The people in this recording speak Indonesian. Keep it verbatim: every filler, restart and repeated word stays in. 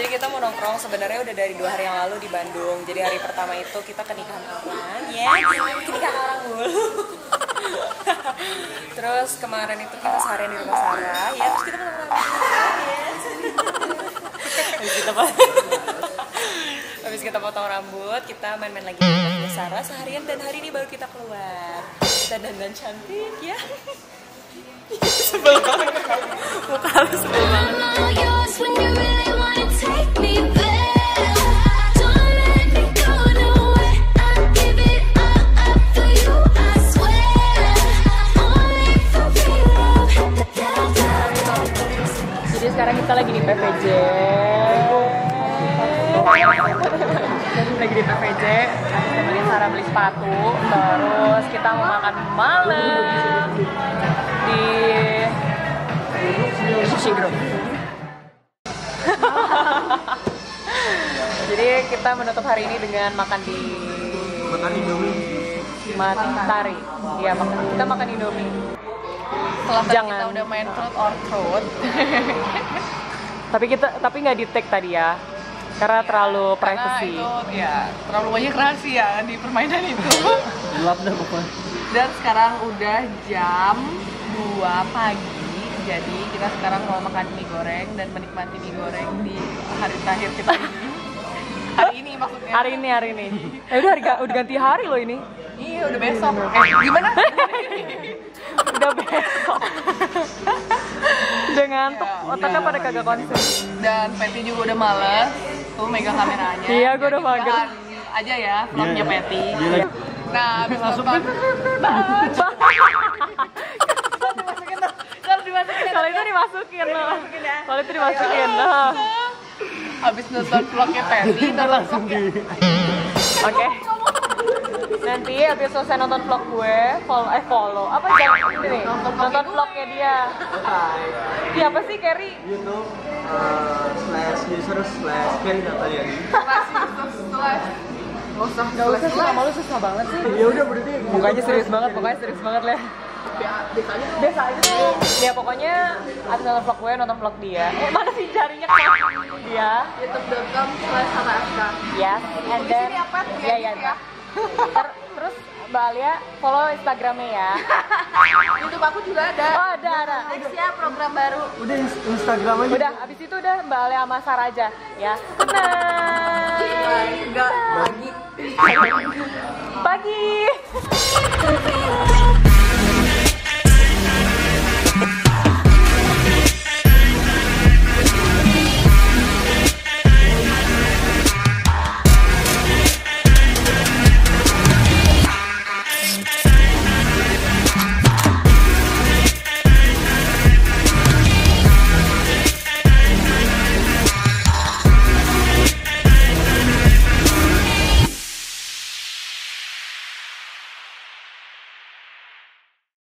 Jadi kita mau nongkrong sebenarnya udah dari dua hari yang lalu di Bandung. Jadi hari pertama itu kita ke nikahan orang, ya, ke nikahan orang mulu. Terus kemarin itu kita seharian di rumah Sarah, ya. Terus kita mau habis kita potong rambut, kita main-main lagi di rumah Sarah seharian, dan hari ini baru kita keluar. Kita dandan cantik, ya. Sebel banget, muka aku sebel banget. Jadi sekarang kita lagi di P V J. Lagi di P V J, kita beli Sarah beli sepatu, terus kita mau makan malam di sushi group. Jadi kita menutup hari ini dengan makan di Matahari. Iya, makan. Kita makan Indomie. Setelah kita udah main Truth or Throat. Tapi kita tapi nggak di tag tadi ya. Karena ya, terlalu privacy. Karena itu ya, terlalu banyak rahasia di permainan itu. Gelap dah pokoknya. Dan sekarang udah jam dua pagi. Jadi kita sekarang mau makan mie goreng dan menikmati mie goreng di hari terakhir kita ini. Hari ini maksudnya. Hari ini, hari ini. Eh udah hari, udah ganti hari loh ini. Iya, udah besok. Eh, gimana? Udah besok. Udah ngantuk, ya, otaknya pada kagak konsen. Dan Patty juga udah males tuh megang kameranya. Iya, gue udah mager. Aja ya vlognya Patty. Nah, abis masuk kan. Kalau itu dimasukin loh. Kalau itu dimasukin loh. Abis nonton vlognya Patty, ntar langsung di. Oke. Nanti abis selesai nonton vlog gue, follow, eh follow. Apa jangan ini? Nonton vlognya dia. Iya apa sih Kerry? YouTube slash user slash Carey Nataliady. Slash usah, nggak usah sih, sama lu susah banget sih. Ya udah berarti mukanya serius banget, mukanya serius banget lah. Biasa aja tuh. Ya pokoknya abis nonton vlog gue, nonton vlog dia. Eh mana sih jarinya kan? Dia youtube dot com slash sarah f k. Yes, and then ya ya. Terus Mbak Alia follow Instagramnya ya. YouTube aku juga ada. Oh ada ada. Nextnya program baru. Udah Instagram aja. Udah abis itu udah Mbak Alia sama Sarah aja ya. Bye. Enggak pagi. Pagi.